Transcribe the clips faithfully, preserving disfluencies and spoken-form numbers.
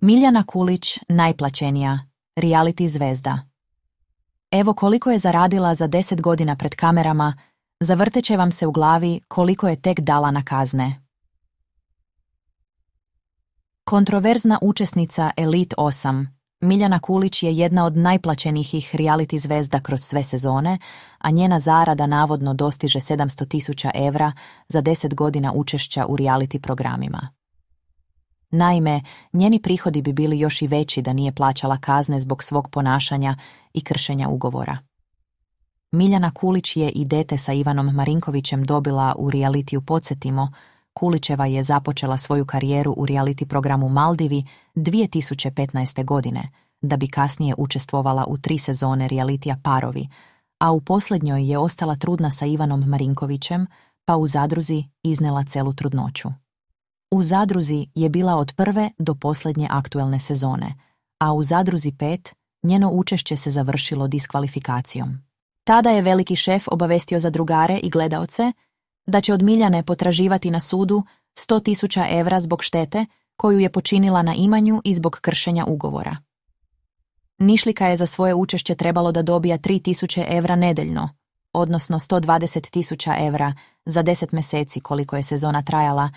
Miljana Kulić, najplaćenija, reality zvezda. Evo koliko je zaradila za deset godina pred kamerama, zavrteće vam se u glavi koliko je tek dala na kazne. Kontroverzna učesnica Elite osam, Miljana Kulić je jedna od najplaćenijih reality zvezda kroz sve sezone, a njena zarada navodno dostiže sedamsto tisuća evra za deset godina učešća u reality programima. Naime, njeni prihodi bi bili još i veći da nije plaćala kazne zbog svog ponašanja i kršenja ugovora. Miljana Kulić je i dete sa Ivanom Marinkovićem dobila u realitiju Podsjetimo. Kulićeva je započela svoju karijeru u reality programu Maldivi dvije tisuće petnaeste. godine, da bi kasnije učestvovala u tri sezone realitija Parovi, a u posljednjoj je ostala trudna sa Ivanom Marinkovićem, pa u Zadruzi iznela celu trudnoću. U Zadruzi je bila od prve do posljednje aktuelne sezone, a u Zadruzi pet njeno učešće se završilo diskvalifikacijom. Tada je veliki šef obavestio zadrugare i gledaoce da će od Miljane potraživati na sudu sto tisuća evra zbog štete koju je počinila na imanju i zbog kršenja ugovora. Nišlika je za svoje učešće trebalo da dobija tri tisuće evra nedeljno, odnosno sto dvadeset tisuća evra za deset mjeseci koliko je sezona trajala.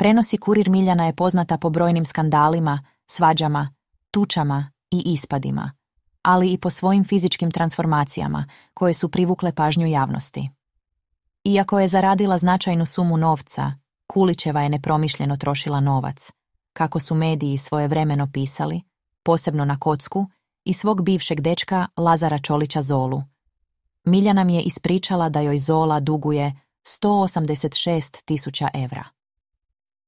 Prenosi Kurir Miljana je poznata po brojnim skandalima, svađama, tučama i ispadima, ali i po svojim fizičkim transformacijama koje su privukle pažnju javnosti. Iako je zaradila značajnu sumu novca, Kulićeva je nepromišljeno trošila novac, kako su mediji svojevremeno pisali, posebno na kocku i svog bivšeg dečka Lazara Čolića Zolu. Miljana mi je ispričala da joj Zola duguje sto osamdeset šest tisuća evra.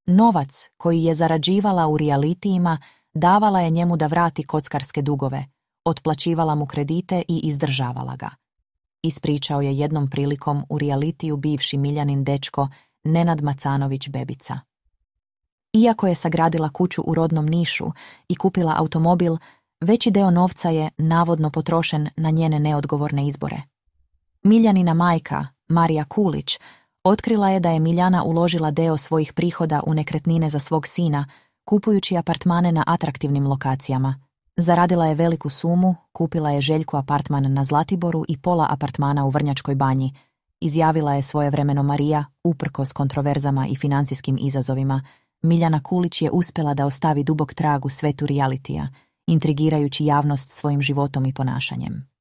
Novac koji je zarađivala u realitijima davala je njemu da vrati kockarske dugove, otplaćivala mu kredite i izdržavala ga. Ispričao je jednom prilikom u realitiju bivši Miljanin dečko Nenad Macanović Bebica. Iako je sagradila kuću u rodnom Nišu i kupila automobil, veći deo novca je navodno potrošen na njene neodgovorne izbore. Miljanina majka, Marija Kulić, otkrila je da je Miljana uložila deo svojih prihoda u nekretnine za svog sina, kupujući apartmane na atraktivnim lokacijama. Zaradila je veliku sumu, kupila je Željku apartman na Zlatiboru i pola apartmana u Vrnjačkoj banji, izjavila je svojevremeno Marija, uprkos kontroverzama i financijskim izazovima. Miljana Kulić je uspjela da ostavi dubok trag u svetu realitija, intrigirajući javnost svojim životom i ponašanjem.